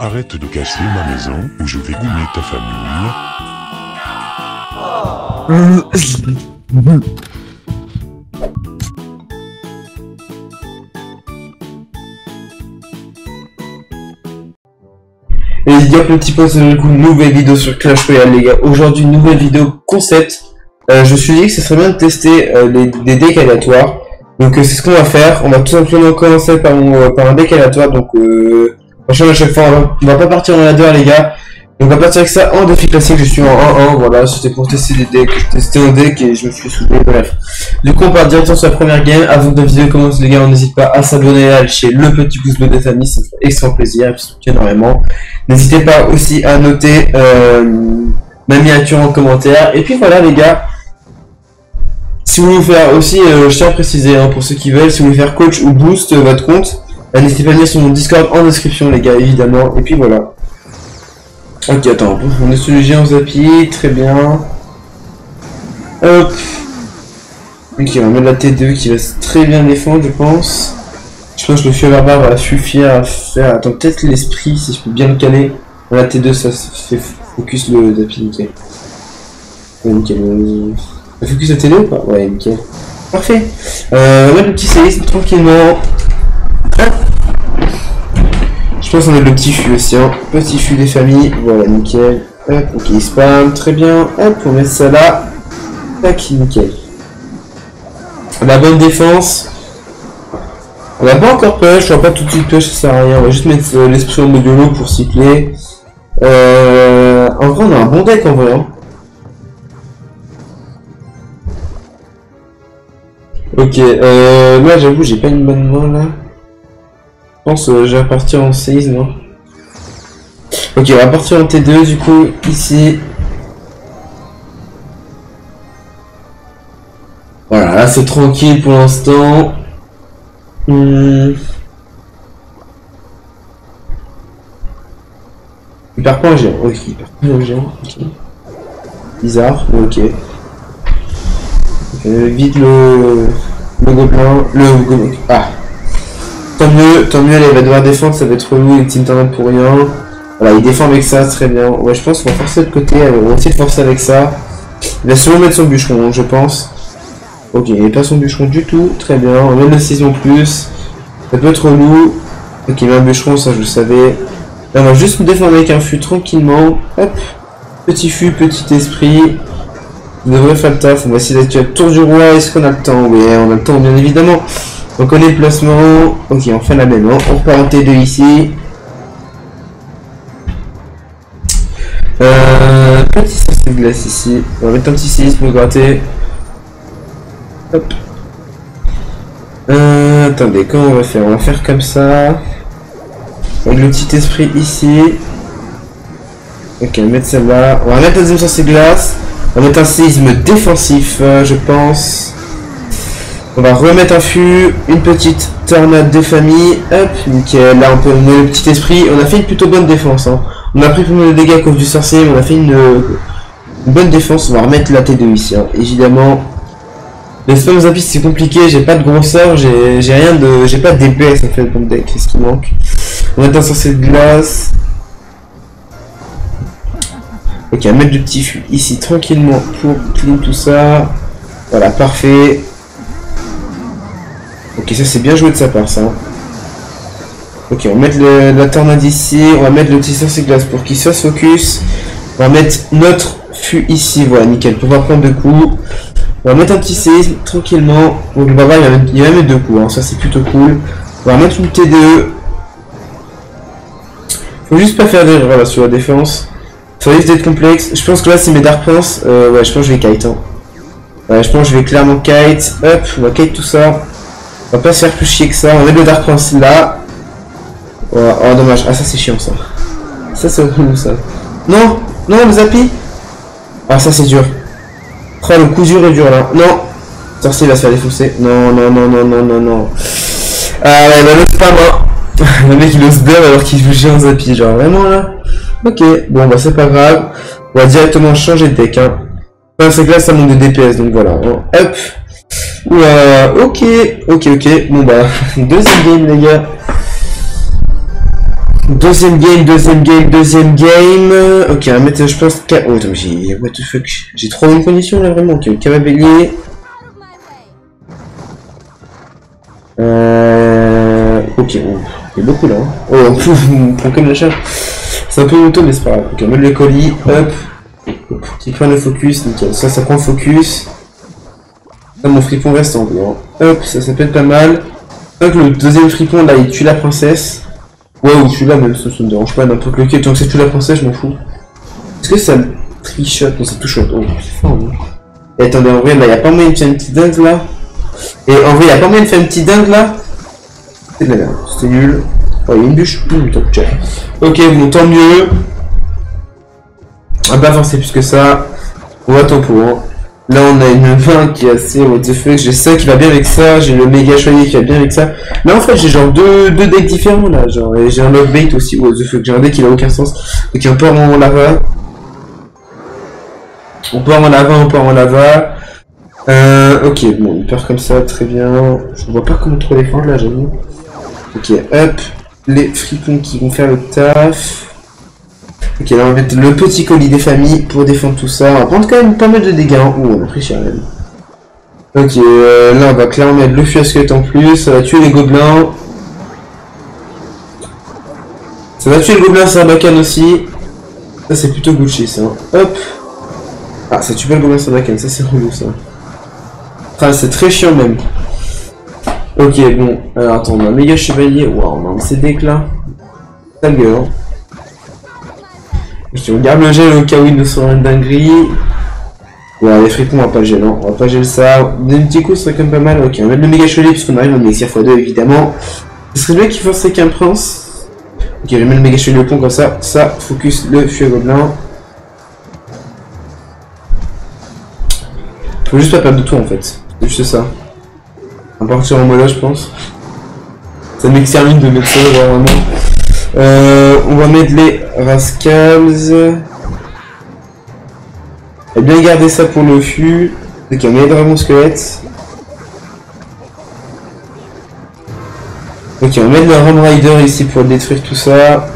Arrête de casser ma maison ou je vais goumer ta famille. Et il y a petit post de coup, nouvelle vidéo sur Clash Royale les gars. Aujourd'hui, nouvelle vidéo concept. Je me suis dit que ce serait bien de tester les decks aléatoires. Donc c'est ce qu'on va faire. On va tout simplement commencer par un deck aléatoire. Donc franchement à chaque fois on va pas partir en ladder les gars. Donc on va partir avec ça en défi classique. Je suis en 1-1, voilà, c'était pour tester des decks. Je testais un deck et je me suis soudé, bref. Du coup on part directement sur la première game. Avant que la vidéo commence les gars, on n'hésite pas à s'abonner, à lâcher le petit pouce bleu des familles, ça fait extrêmement plaisir, ça soutient énormément. N'hésitez pas aussi à noter ma miniature en commentaire. Et puis voilà les gars. Si vous voulez faire aussi, je tiens à préciser hein, pour ceux qui veulent, si vous voulez faire coach ou boost votre compte, n'hésitez pas à venir sur mon Discord en description les gars, évidemment. Et puis voilà. Ok, attends, on est sur le géant Zapi, très bien. Hop. Ok, on va mettre la T2 qui va très bien défendre, je pense. Je pense que le feu barbare va suffire à faire... Attends, peut-être l'esprit, si je peux bien le caler. La T2, ça fait focus le Zapi, nickel. Ouais, nickel. Focus la télé ou pas? Ouais, nickel. Parfait. On va mettre le petit séisme tranquillement. Je pense qu'on a le petit fût aussi, hein. Petit fût des familles. Voilà, nickel. Hop, ok, spam. Très bien. Hop, on met ça là. Tac, nickel. La bonne défense. On n'a pas encore push. On va pas tout de suite push, ça sert à rien. On va juste mettre l'esprit en mode YOLO pour cycler. En vrai, on a un bon deck en vrai, hein. Ok, moi j'avoue j'ai pas une bonne main là. Je pense que je vais repartir en séisme. Hein. Ok, on va partir en T2 du coup, ici. Voilà, là c'est tranquille pour l'instant. Il part pas en géant, ok, il part pas en géant, ok. Bizarre, ok. Vite le gobelin, le gobelin. Ah, tant mieux, elle va devoir défendre, ça va être relou, les internet pour rien. Voilà, il défend avec ça, très bien. Ouais, je pense qu'on va forcer de côté, on va essayer de forcer avec ça. Il va sûrement mettre son bûcheron, je pense. Ok, il n'est pas son bûcheron du tout, très bien. On met le 6 en plus, ça peut être relou. Ok, il met un bûcheron, ça je le savais. Là, on va juste me défendre avec un fût tranquillement. Hop, petit fût, petit esprit. De vrai Faltaf, on va essayer d'activer le tour du roi, est-ce qu'on a le temps? Oui, on a le temps bien évidemment. Donc on est le placement, ok on fait la même, hein. On repart en T2 ici. Petit sas de glace ici, on va mettre un petit séisme pour gratter. Hop. Attendez, comment on va faire? On va faire comme ça. Avec le petit esprit ici. Ok, on va mettre celle-là, on va mettre la deuxième sas de glace. On va mettre un séisme défensif, je pense. On va remettre un fût, une petite tornade des familles. Hop, nickel. Là, on peut mener le petit esprit. On a fait une plutôt bonne défense. Hein. On a pris plus de dégâts à cause du sorcier, mais on a fait une bonne défense. On va remettre la T2 ici, hein. Évidemment. Le spam Zapi, c'est compliqué. J'ai pas de grosseur, j'ai rien de. J'ai pas de DPS en fait dans le deck. Qu'est-ce qui manque? On va mettre un sorcier de glace. Ok, à mettre du petit fût ici tranquillement pour clean tout ça. Voilà, parfait. Ok, ça c'est bien joué de sa part ça. Ok, on va mettre la tornade ici. On va mettre le petit sorcier glace pour qu'il soit focus. On va mettre notre fût ici. Voilà, nickel. Pour pouvoir prendre deux coups. On va mettre un petit séisme tranquillement. Donc le barbare il va mettre deux coups. Hein. Ça c'est plutôt cool. On va mettre une T2. Faut juste pas faire d'erreur là sur la défense. Ça risque d'être complexe, je pense que là c'est mes Dark Prince, ouais je pense que je vais kite hein. Ouais, je pense que je vais clairement kite, hop, on va kite tout ça. On va pas se faire plus chier que ça, on va mettre le Dark Prince là. Oh, oh dommage, ah ça c'est chiant ça. Ça c'est relou ça. Non, non le Zapi. Ah ça c'est dur. Après le coup dur est dur là, non. Sorcier va se faire défoncer, non, non, non, non, non, non, non. Ah ouais, bah l'autre pas moi. Le mec il ose bien alors qu'il joue géant Zapi, genre vraiment là. Ok, bon bah c'est pas grave, on va directement changer de deck hein. Enfin c'est que là ça monte de DPS donc voilà, hein. Hop. Ouah, ok, ok, ok, bon bah, deuxième game les gars. Deuxième game. Ok, on va mettre, je pense... Oh, attends, mais j'ai... What the fuck. J'ai trop bonnes conditions, là, vraiment. Ok, Camabellier. Ok, bon. Il y a beaucoup, là. Hein. Oh, on prend comme la charge. C'est un peu auto, mais c'est pas grave. Ok, on met le colis. Hop. Qui prend le focus. Nickel. Ça, ça prend le focus. Là, mon fripon reste en bleu. Hein. Hop, ça peut être pas mal. Hop, le deuxième fripon, là, il tue la princesse. Waouh, je suis là, mais ça me dérange pas n'importe lequel, tant que c'est tout la princesse, je m'en fous. Est-ce que ça me trichote? Non, ça touche. Oh, c'est fort, non? Et attendez, en vrai, là, y'a pas moyen de faire une petite dingue, là. C'est de la merde, c'était nul. Oh, y'a une bûche. Putain, tchao. Ok, bon, tant mieux. On va pas avancer plus que ça. On va tempo, hein. Là, on a une 20 qui est assez what the fuck. J'ai ça qui va bien avec ça. J'ai le méga choyer qui va bien avec ça. Là, en fait, j'ai genre deux decks différents là. Genre, j'ai un love bait aussi. What the fuck. J'ai un deck qui n'a aucun sens. Donc, on part en lava. On part en lava. Ok, bon, il part comme ça. Très bien. Je vois pas comment trop défendre là, j'avoue. Ok, hop. Les fripons qui vont faire le taf. Ok, là on va mettre le petit colis des familles pour défendre tout ça. On va prendre quand même pas mal de dégâts. Hein. Oh, on a pris cher même. Ok, là on va clairement mettre le fusquet en plus. Ça va tuer les gobelins. Ça va tuer le gobelin, Sarbacane aussi. Ça c'est plutôt Gucci ça. Hop. Ah, ça tue pas le gobelin, Sarbacane. Ça c'est relou ça. Enfin, c'est très chiant même. Ok, bon. Alors attends, on a un méga chevalier. Waouh, on a un de ces decks là. Sale gueule. Hein. Je regarde le gel au cas où il nous sera une dinguerie. Ouais, les fripons, on va pas gel, hein. On va pas gel ça. D'un petit coup, ce serait quand même pas mal. Ok, on va mettre le méga chevalier puisqu'on arrive en exir x2 évidemment. Ce serait bien qu'il forcerait qu'un prince. Ok, je vais mettre le méga chevalier au pont comme ça. Ça, focus le feu gobelin. Faut juste pas perdre de tout en fait. C'est juste ça. On va partir en mode là, je pense. Ça m'extermine de mettre ça, vraiment. On va mettre les rascals. Et bien garder ça pour le fût. Ok, on met vraiment squelette. Ok, on va mettre le Ram Rider ici pour détruire tout ça.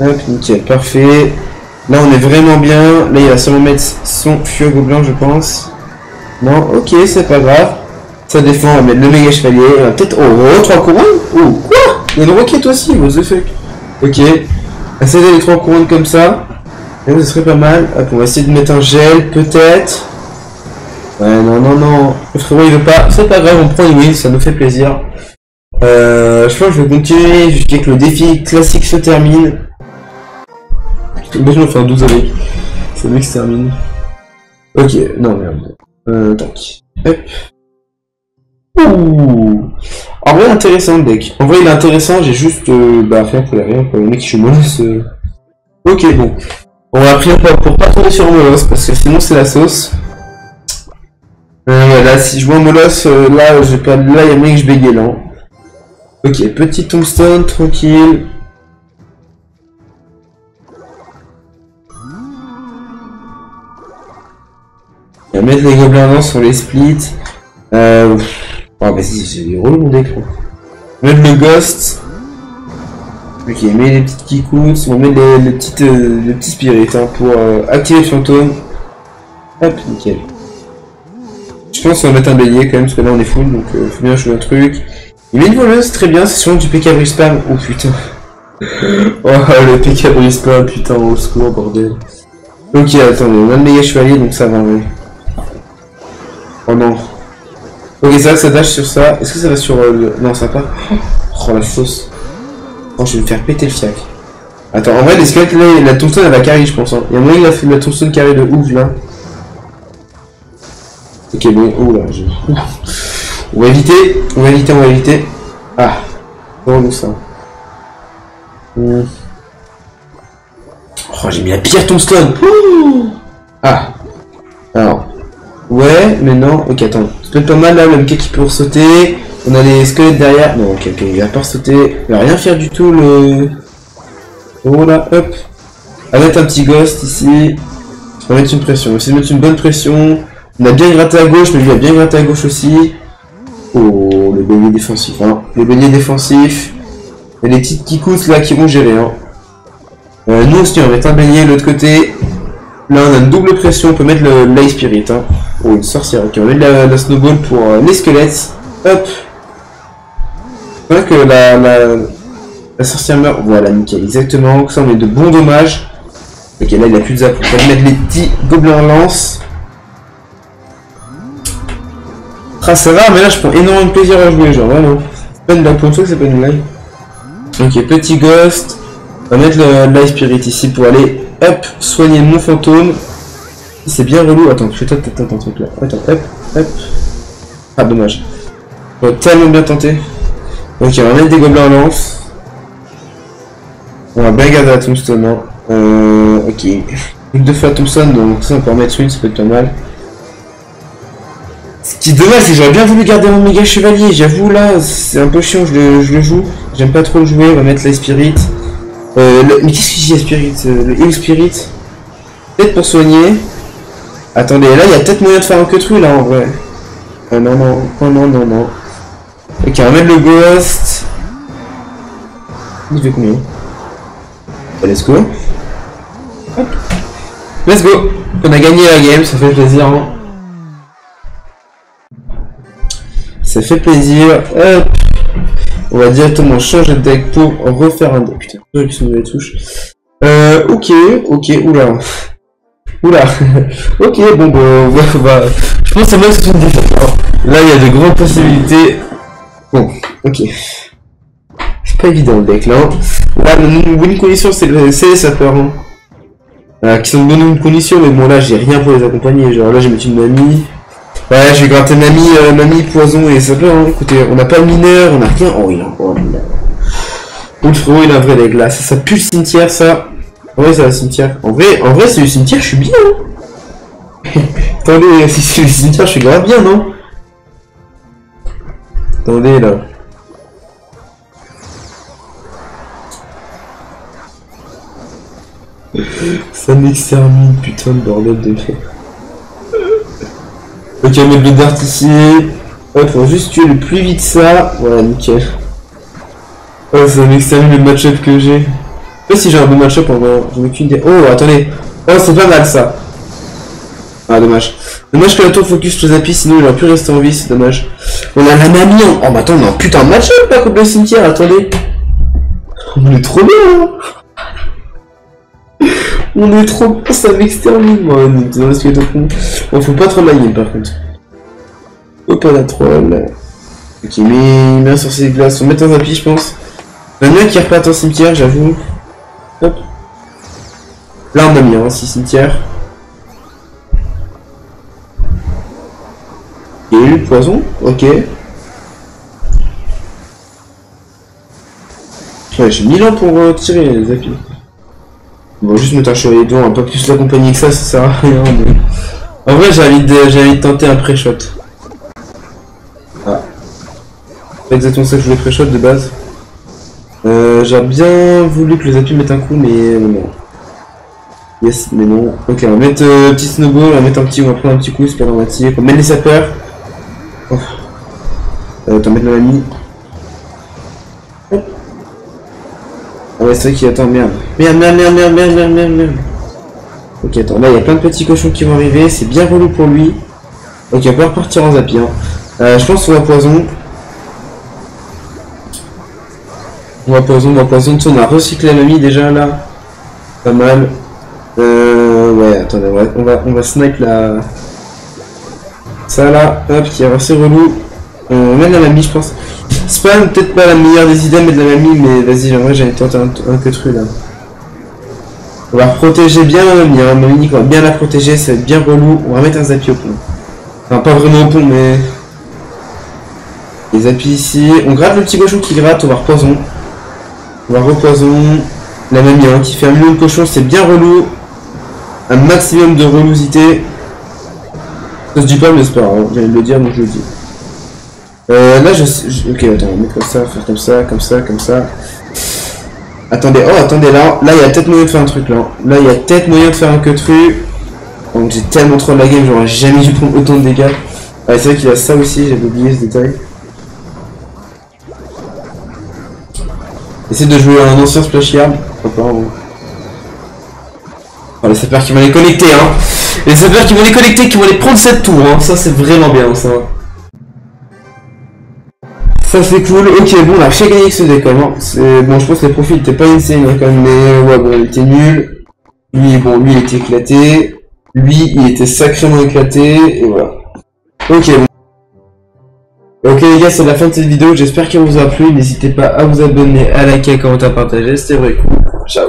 Hop, nickel, parfait. Là on est vraiment bien. Là il va seulement mettre son fût gobelin je pense. Non, ok, c'est pas grave. Ça défend, on va mettre le méga chevalier. Peut-être. Oh, 3 couronnes. Oh, quoi? Il y a une roquette aussi, what the fuck. Ok, essayer les 3 couronnes comme ça. Et ce serait pas mal. Hop, on va essayer de mettre un gel, peut-être. Ouais, non. Le frérot il veut pas. C'est pas grave, on prend une win, ça nous fait plaisir. Je pense que je vais continuer jusqu'à que le défi classique se termine. Moi je vais faire 12 avec. C'est lui qui se termine. Ok, non, merde. Tac. Hop. Ouh. En vrai intéressant le deck. En vrai il est intéressant, j'ai juste rien pour rien pour le mec, je suis molos. Ok bon. On va prier pour pas tomber sur molos parce que sinon c'est la sauce. Là si je vois molos, là j'ai pas. Là il y a mec que je bégaye là. Ok, petit tombstone, tranquille. On va mettre les gobelins dans sur les splits. Ah bah si, c'est du relou mon deck. Même le ghost. Ok, met les petites kikouts, on met les petits spirits hein, pour activer le fantôme. Hop, nickel. Je pense qu'on va mettre un bélier quand même, parce que là on est full, donc faut bien jouer un truc. Il met une voleuse, très bien, c'est sûrement du PK Bruce Spam. Oh putain. Oh le PK Bruce Spam, putain, au secours, bordel. Ok, attendez, on a le méga chevalier, donc ça va, ouais. Oh non. Ok, ça dash sur ça. Est-ce que ça va sur le... Non, ça va pas. Oh, la sauce. Oh, je vais me faire péter le fiac. Attends, en vrai, les squelettes, là, la tombstone, elle va carrer, je pense. Hein. Il y a moyen qu'il a fait la tombstone carrée de ouf, là. Ok, bon, oh là, je... On va éviter. Ah, non, non, ça. Oh, j'ai mis la pire tombstone. Ah. Alors... Ouais, mais non. Ok, attends. C'est peut-être pas mal là, le mec qui peut ressauter. On a les squelettes derrière. Non, ok, il va pas ressauter. Il va rien faire du tout le. Oh là, hop. On va mettre un petit ghost ici. On va mettre une pression. On va essayer de mettre une bonne pression. On a bien gratté à gauche, mais lui a bien gratté à gauche aussi. Oh, le bélier défensif. Hein. Le bélier défensif. Et les petites kikous là qui vont gérer. Hein. Nous aussi on va mettre un beignet de l'autre côté. Là on a une double pression, on peut mettre l'Ice Spirit. Hein. Oh, une sorcière. Ok, on va mettre la snowball pour les squelettes. Hop. C'est vrai que la sorcière meurt. Voilà, nickel. Exactement. Ça on met de bons dommages. Ok, là il a plus de zap pour pas mettre les petits gobelins en lance. Ah, ça va, mais là je prends énormément de plaisir à jouer, genre vraiment. C'est pas une blague pour toi, c'est pas une blague. Ok, petit ghost. On va mettre le Life Spirit ici pour aller, hop, soigner mon fantôme. C'est bien relou. Attends, je vais tenter un truc là. Attends, hop, hop. Ah, dommage. J'aurais tellement bien tenté. Ok, on va mettre des gobelins en lance. On va bien garder la tombstone, hein. Ok. Deux fois tombstone, donc ça on peut en mettre une, ça peut être pas mal. Ce qui est dommage, c'est que j'aurais bien voulu garder mon méga chevalier, j'avoue là, c'est un peu chiant, je le joue, j'aime pas trop le jouer, on va mettre la spirit. Mais qu'est-ce que c'est la spirit? Le heal spirit? Peut-être pour soigner. Attendez, là il y a peut-être moyen de faire un queutru là en vrai. Non. Ok, on va mettre le ghost. Il fait combien? Let's go. Hop. Let's go. On a gagné la game, ça fait plaisir. Hein. Ça fait plaisir, hop. On va directement changer de deck pour refaire un deck. Putain, j'ai plus une nouvelle touche. Ok, oula. Ok, bon, bah, je pense à moi que c'est une défaite. Là, il y a de grandes possibilités. Bon, ok. C'est pas évident le deck, là. Là, nos bonnes conditions, c'est les sapeurs. Hein. Qui sont de bonnes conditions, mais bon, là, j'ai rien pour les accompagner. Genre, là, j'ai mis une mamie. Ouais, je vais gratter mamie poison et ça peut, hein. Écoutez, on n'a pas de mineur, on n'a rien. Oh, il a encore un mineur. Bon, le frérot, il a un vrai des glaces. Ça pue le cimetière, ça. En vrai, c'est le cimetière. En vrai, c'est le cimetière, je suis bien. Hein. Attendez, si c'est le cimetière, je suis grave bien, non? Attendez, là. Ça m'extermine, putain, le bordel de fait. Ok, on va mettre le dart ici. Hop, faut juste tuer le plus vite ça. Voilà, nickel. Oh, ça m'extermine le match-up que j'ai. Je sais pas si j'ai un bon match-up, en vrai. J'en ai aucune idée. Oh, attendez. Oh, c'est pas mal ça. Ah, dommage. Dommage que la tour focus le zappie, sinon il aurait pu rester en vie, c'est dommage. On a la mamie. Oh, mais attends, on a un putain de match-up là contre le cimetière, attendez. On est trop bien, hein. On est trop bon, ça m'extermine, moi, on est trop bon, faut pas trop la game par contre. Hop, on a troll. Ok, mais il met un sorcier de glace, on met un zappy je pense. Il y en a qui repartent en cimetière, j'avoue. Hop. Là on a mis un 6 cimetière. Il y a eu le poison, ok. Ouais, j'ai 1000 ans pour tirer les zappies. Bon, juste mettre un chevalier devant, un peu plus l'accompagner que ça, ça sert à rien. Mais... En vrai, j'ai envie de tenter un pré-shot. Ah. C'est pas exactement ça que je voulais pré-shot de base. J'aurais bien voulu que les appuis mettent un coup, mais non. Yes, mais non. Ok, on va mettre un petit snowball, on va mettre on va prendre un petit coup, c'est pas dramatique. On va mettre les sapeurs. Oh. Attends, mettre la mamie. Ah ouais, c'est vrai qu'il attend, merde. Ok, attends, là il y a plein de petits cochons qui vont arriver, c'est bien relou pour lui. Ok, on va repartir en zappy, hein. Je pense qu'on va poison. On va poison, on a recyclé la mamie déjà là. Pas mal. Ouais, attendez, on va snipe la... Ça là, hop, qui est assez relou. On met la mamie, je pense. C'est pas peut-être pas la meilleure des idées, mais de la mamie, mais vas-y, en vrai, j'allais tenter un queutru là. On va protéger bien la mamie, hein. Mamie, on va bien la protéger, ça va être bien relou. On va mettre un zappy au pont. Enfin, pas vraiment au pont, mais. Les zappies ici. On gratte le petit cochon qui gratte, on va repoison. La mamie, hein, qui fait un million de cochons, c'est bien relou. Un maximum de relousité. Ça se dit pas, mais c'est pas grave, hein. J'allais le dire, donc je le dis. Là je... Ok, attends, on va mettre comme ça, faire comme ça. Attendez, oh attendez, là il y a peut-être moyen de faire un truc là. Là il y a peut-être moyen de faire un queutru. Donc j'ai tellement trop de la game, j'aurais jamais dû prendre autant de dégâts. Ah, c'est vrai qu'il y a ça aussi, j'avais oublié ce détail. Essaye de jouer un ancien Splash Yard. Oh, les sapeurs qui vont les collecter, hein. Les sapeurs qui vont les collecter, qui vont les prendre cette tour, hein. Ça c'est vraiment bien, ça. Ça c'est cool. Ok, bon, là, j'ai gagné ce deck, quand même. Hein. Bon, je pense que les profils étaient pas insane, quand même, mais ouais, bon, il était nul. Lui, bon, lui, il était éclaté. Lui, il était sacrément éclaté, et voilà. Ok, bon. Ok les gars, c'est la fin de cette vidéo, j'espère qu'elle vous a plu, n'hésitez pas à vous abonner, à liker, à commenter, à partager, c'était vrai cool, ciao.